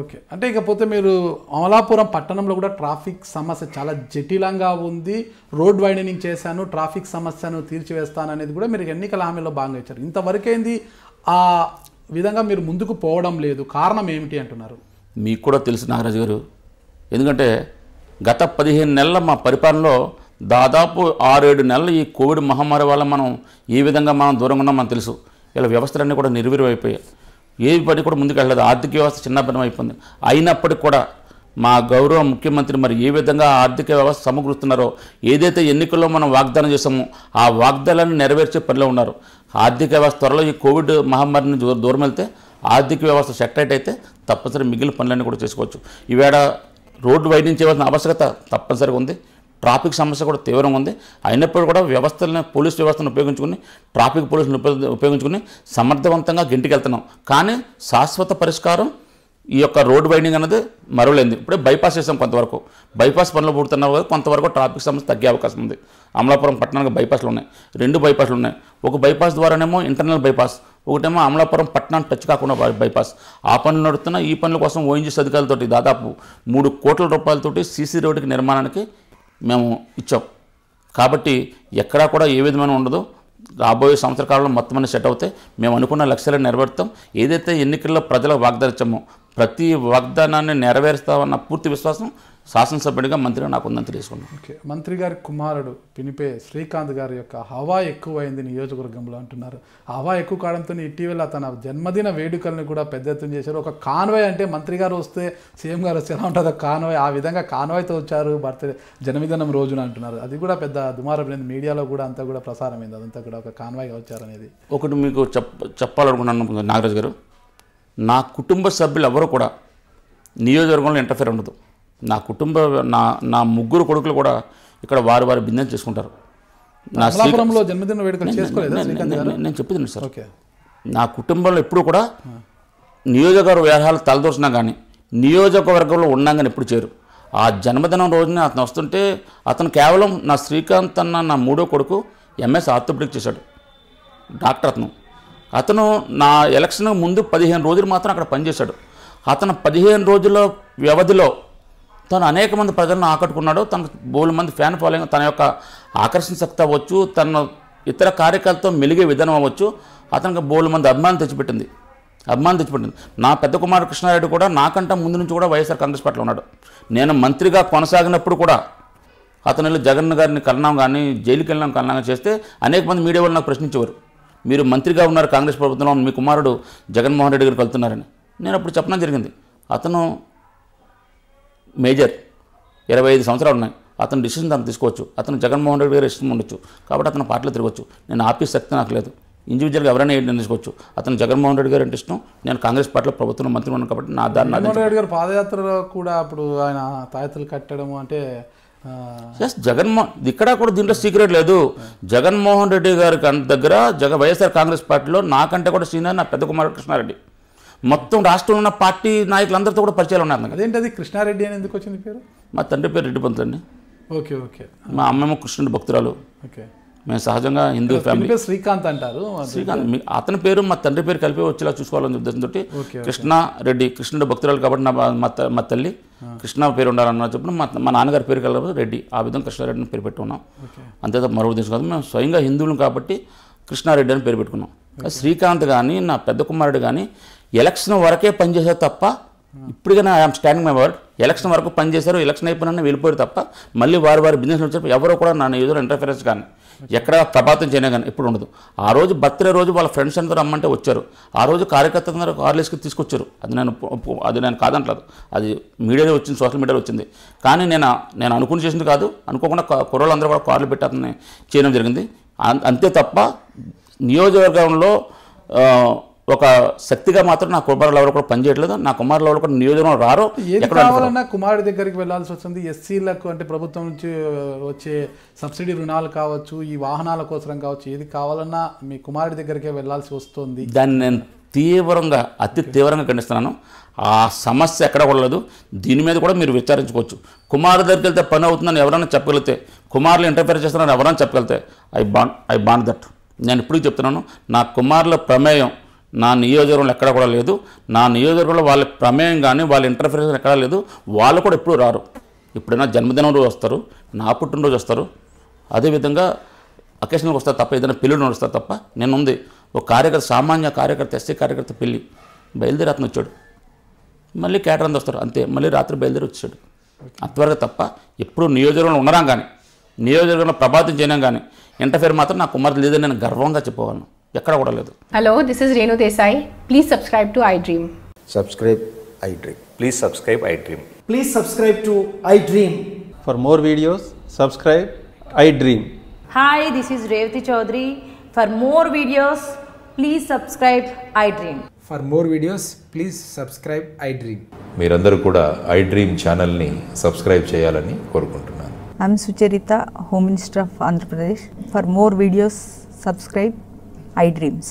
Okay అంటే ఇకపోతే మీరు అమలాపురం పట్టణంలో కూడా ట్రాఫిక్ సమస్య చాలా జటిలంగా ఉంది. రోడ్ వైడనింగ్ చేశాను, ట్రాఫిక్ సమస్యను తీర్చివేస్తాను అనేది కూడా మీరు ఎన్నికల హామీలో భాగంగా ఇచ్చారు. ఇంతవరకేంది ఆ విధంగా మీరు ముందుకు పోవడం లేదు, కారణం ఏమిటి అంటున్నారు? మీకు కూడా తెలుసు నాగరాజు గారు, ఎందుకంటే గత 15 నెలల మా పరిపాలనలో దాదాపు 6-7 నెలలు ఈ కోవిడ్ మహమ్మారి వల్ల మనం ఏ విధంగా మనం దూరంగా ఉన్నాం మనం తెలుసు. ఇలా వ్యవస్థలన్నీ కూడా నిర్వీర్యమైపోయాయి, ఏ పని కూడా ముందుకు వెళ్ళలేదు, ఆర్థిక వ్యవస్థ చిన్నభిన్నం అయిపోయింది. అయినప్పటికీ కూడా మా గౌరవ ముఖ్యమంత్రి మరి ఏ విధంగా ఆర్థిక వ్యవస్థ సమకూరుస్తున్నారో, ఏదైతే ఎన్నికల్లో మనం వాగ్దానం చేసామో ఆ వాగ్దానాన్ని నెరవేర్చే పనిలో ఉన్నారు. ఆర్థిక వ్యవస్థ త్వరలో ఈ కోవిడ్ మహమ్మారిని దూరం వెళ్తే ఆర్థిక వ్యవస్థ సెక్టరేట్ అయితే తప్పనిసరి మిగిలిన పనులన్నీ కూడా చేసుకోవచ్చు. ఈవేళ రోడ్డు వైడించేవాల్సిన ఆవశ్యకత తప్పనిసరిగా ఉంది, ట్రాఫిక్ సమస్య కూడా తీవ్రంగా ఉంది. అయినప్పటికీ కూడా వ్యవస్థలను, పోలీస్ వ్యవస్థను ఉపయోగించుకుని, ట్రాఫిక్ పోలీసులను ఉపయోగించుకుని సమర్థవంతంగా గింటికెళ్తున్నాం. కానీ శాశ్వత పరిష్కారం ఈ యొక్క రోడ్ వైండింగ్ అనేది మరవలేదు. ఇప్పుడే బైపాస్ చేసాం, కొంతవరకు బైపాస్ పనులు పూడుతున్న కొంతవరకు ట్రాఫిక్ సమస్య తగ్గే అవకాశం ఉంది. అమలాపురం పట్టణానికి బైపాస్లు ఉన్నాయి, 2 బైపాస్లు ఉన్నాయి. ఒక బైపాస్ ద్వారానేమో ఇంటర్నల్ బైపాస్, ఒకటేమో అమలాపురం పట్టణాన్ని టచ్ కాకుండా బైపాస్. ఆ పనులు నడుస్తున్న ఈ పనుల కోసం ఓఎన్జీసీ అధికారులతోటి దాదాపు 3 కోట్ల రూపాయలతోటి సీసీ రోడ్డుకి నిర్మాణానికి మేము ఇచ్చాం. కాబట్టి ఎక్కడా కూడా ఏ విధమైన ఉండదు. రాబోయే సంవత్సర కాలంలో మొత్తం అన్ని సెట్ అవుతాయి, మేము అనుకున్న లక్ష్యాలను నెరవేరుతాం. ఏదైతే ఎన్నికల్లో ప్రజలకు వాగ్దానం ఇచ్చామో ప్రతి వాగ్దానాన్ని నెరవేరుస్తామన్న పూర్తి విశ్వాసం శాసనసభ్యుడిగా మంత్రిగా నాకు ఉందని తెలుసుకున్నాం. ఓకే, మంత్రి గారి కుమారుడు పినిపే శ్రీకాంత్ గారి యొక్క హవా ఎక్కువైంది నియోజకవర్గంలో అంటున్నారు. హవా ఎక్కువ కావడంతో ఇటీవల తన జన్మదిన వేడుకలను కూడా పెద్ద ఎత్తున చేశారు. ఒక కాన్వాయ్ అంటే మంత్రి గారు వస్తే సీఎం గారు వస్తే ఎలా ఉంటుందో కాన్వాయ్, ఆ విధంగా కాన్వాయ్తో వచ్చారు బర్త్డే జన్మదినం రోజున అంటున్నారు. అది కూడా పెద్ద దుమారమైంది, మీడియాలో కూడా అంతా కూడా ప్రసారమైంది, అదంతా కూడా ఒక కాన్వాయ్గా వచ్చారనేది. ఒకటి మీకు చెప్పాలనుకున్నాను నాగరాజు గారు, నా కుటుంబ సభ్యులు ఎవరు కూడా నియోజకవర్గంలో ఇంటర్ఫేర్ ఉండదు. నా కుటుంబ నా 3 కొడుకులు కూడా ఇక్కడ వారి బిజినెస్ చేసుకుంటారు. నేను చెప్పింది సార్, నా కుటుంబంలో ఎప్పుడు కూడా నియోజకవర్గ వ్యవహారాలు తలదూసినా కానీ నియోజకవర్గంలో ఉన్నా కానీ ఎప్పుడు చేరు. ఆ జన్మదినం రోజున అతను వస్తుంటే అతను కేవలం నా శ్రీకాంత్ అన్న నా 3వ కొడుకు MS ఆర్థోపెడిక్ చేశాడు, డాక్టర్. అతను నా ఎలక్షన్ ముందు 15 రోజులు మాత్రం అక్కడ పనిచేశాడు. అతను 15 రోజుల వ్యవధిలో తను అనేక మంది ప్రజలను ఆకట్టుకున్నాడు. తనకు బోలు మంది ఫ్యాన్ ఫాలోయింగ్, తన యొక్క ఆకర్షణ శక్తి అవ్వచ్చు, తన ఇతర కార్యకర్తలతో మెలిగే విధానం అవ్వచ్చు, అతనికి బోలు మంది అభిమానం తెచ్చిపెట్టింది. నా పెద్ద కుమారు కృష్ణారెడ్డి కూడా నాకంటే ముందు నుంచి కూడా వైఎస్ఆర్ కాంగ్రెస్ పార్టీలో ఉన్నాడు. నేను మంత్రిగా కొనసాగినప్పుడు కూడా అతను జగన్ గారిని కలనాం కానీ జైలుకి వెళ్ళినాం కలనాం చేస్తే అనేక మంది మీడియా వాళ్ళు నాకు ప్రశ్నించేవారు, మీరు మంత్రిగా ఉన్నారు కాంగ్రెస్ ప్రభుత్వంలో, మీ కుమారుడు జగన్మోహన్ రెడ్డి గారికి వెళ్తున్నారని. నేను అప్పుడు చెప్పడం జరిగింది, అతను మేజర్, 25 సంవత్సరాలు ఉన్నాయి, అతను డిసిషన్ తను తీసుకోవచ్చు, అతను జగన్మోహన్ రెడ్డి గారి ఇష్టం ఉండొచ్చు, కాబట్టి అతను పార్టీలో తిరగచ్చు. నేను ఆపే శక్తి నాకు లేదు, ఇండివిజువల్గా ఎవరైనా నిర్ణయించుకోవచ్చు. అతను జగన్మోహన్ రెడ్డి గారు అంటే ఇష్టం, నేను కాంగ్రెస్ పార్టీలో ప్రభుత్వం మంత్రి ఉన్నాను కాబట్టి నా దాన్ని. జగన్మోహన్ రెడ్డి గారు పాదయాత్రలో కూడా అప్పుడు ఆయన తాయెత్తులు కట్టడం అంటే ఇక్కడ కూడా దీంట్లో సీక్రెట్ లేదు. జగన్మోహన్ రెడ్డి గారి దగ్గర వైఎస్ఆర్ కాంగ్రెస్ పార్టీలో నాకంటే కూడా సీనియర్ నా పెద్ద కుమారుడు కృష్ణారెడ్డి. మొత్తం రాష్ట్రంలో ఉన్న పార్టీ నాయకులందరితో కూడా పరిచయాలు ఉన్నారు. అదేంటది కృష్ణారెడ్డి అని ఎందుకు వచ్చింది పేరు? మా తండ్రి పేరు రెడ్డి పంతులండి. Okay okay. మా అమ్మమ్మ కృష్ణుడి భక్తురాలు. ఓకే. మేము సహజంగా హిందూ ఫ్యామిలీ. శ్రీకాంత్ అంటారు, శ్రీకాంత్ అతని పేరు మా తండ్రి పేరు కలిపి వచ్చేలా చూసుకోవాలని ఉద్దేశంతో కృష్ణారెడ్డి, కృష్ణుడు భక్తురాలు కాబట్టి మా తల్లి కృష్ణ పేరు ఉండాలన్న చెప్పిన మా నాన్నగారి పేరు కలిపి రెడ్డి, ఆ విధంగా కృష్ణారెడ్డిని పేరు పెట్టుకున్నాం. అంతే తప్ప మరో ఉద్దేశం కాదు. మేము స్వయంగా హిందువులు కాబట్టి కృష్ణారెడ్డి అని పేరు పెట్టుకున్నాం. శ్రీకాంత్ కానీ నా పెద్ద కుమారుడు కానీ ఎలక్షన్ వరకే పనిచేశారు తప్ప, ఇప్పటికైనా I'm standing my word, election వరకు పనిచేశారు, ఎలక్షన్ అయిపోయినా వెళ్ళిపోయారు తప్ప మళ్ళీ వారి బిజినెస్ వచ్చారు. ఎవరో కూడా నా ఏదో ఇంటర్ఫరెన్స్ కానీ ఎక్కడ ప్రభాతం చేయడం కానీ ఇప్పుడు ఉండదు. ఆ రోజు బర్త్డే రోజు వాళ్ళ ఫ్రెండ్స్ అందరూ రమ్మంటే వచ్చారు. ఆ రోజు కార్యకర్తలందరూ కార్లేసుకి తీసుకొచ్చారు. అది నేను కాదంటలేదు, అది మీడియాలో వచ్చింది, సోషల్ మీడియాలో వచ్చింది. కానీ నేను అనుకుని చేసింది కాదు, అనుకోకుండా కుర్రోళ్ళందరూ కూడా కార్లు పెట్టి అతన్ని చేయడం జరిగింది. అంతే తప్ప నియోజకవర్గంలో ఒక శక్తిగా మాత్రం నా కుమారుల ఎవరు కూడా పనిచేయట్లేదు. నా కుమారుల ఎవరు కూడా నియోజకవర్గం రారు. కావాలన్నా కుమారుడి దగ్గరికి వెళ్ళాల్సి వస్తుంది. ఎస్సీలకు అంటే ప్రభుత్వం నుంచి వచ్చే సబ్సిడీ రుణాలు కావచ్చు, ఈ వాహనాల కోసం కావచ్చు, ఏది కావాలన్నా మీ కుమారుడి దగ్గరికే వెళ్ళాల్సి వస్తుంది. దాన్ని నేను తీవ్రంగా అతి తీవ్రంగా ఖండిస్తున్నాను। ఆ సమస్య ఎక్కడ కొల్లదు, దీని మీద కూడా మీరు విచారించుకోవచ్చు। కుమార్ దగ్గరికి వెళ్తే పని అవుతుందని ఎవరైనా చెప్పగలితే, కుమార్లు ఇంటర్ఫేర్ చేస్తున్నారని ఎవరైనా చెప్పగలితే, ఐ బాండ్ దట్। నేను ఇప్పుడు చెప్తున్నాను, నా కుమార్ల ప్రమేయం నా నియోజకవర్గంలో ఎక్కడ కూడా లేదు। నా నియోజకవర్గంలో వాళ్ళ ప్రమేయం కానీ వాళ్ళ ఇంటర్ఫరెన్స్ ఎక్కడా లేదు। వాళ్ళు కూడా ఎప్పుడు రారు, ఎప్పుడైనా జన్మదినం రోజు వస్తారు, నా పుట్టినరోజు వస్తారు, అదేవిధంగా అకేషన్కి వస్తారు తప్ప, ఏదైనా పెళ్ళిని వస్తారు తప్ప। నేను ఉంది ఒక కార్యకర్త, సామాన్య కార్యకర్త, ఎస్సీ కార్యకర్త పెళ్ళి బయలుదేరి అతను వచ్చాడు, మళ్ళీ క్యాటర్ అంత వస్తారు అంతే, మళ్ళీ రాత్రి బయలుదేరి వచ్చాడు, అంతవరకు తప్ప। ఎప్పుడు నియోజకవర్గంలో ఉండడం కానీ, నియోజకవర్గంలో ప్రభావితం చేయడం కానీ, ఇంటర్ఫేర్ మాత్రం నా కుమార్తె లేదని నేను గర్వంగా చెప్పగలను, ఎక్కడ కూడా లేదు। Hello, this is Renu Desai, please subscribe to I dream, subscribe I dream, please subscribe I dream, please subscribe to I dream, for more videos subscribe I dream. Hi, this is Revathi Chowdary, for more videos please subscribe I dream, for more videos please subscribe I dream. మీరందరూ కూడా I dream channel ని subscribe చేయాలని కోరుకుంటున్నాను। I am Sucharitha, home minister of Andhra Pradesh, for more videos subscribe I dreams।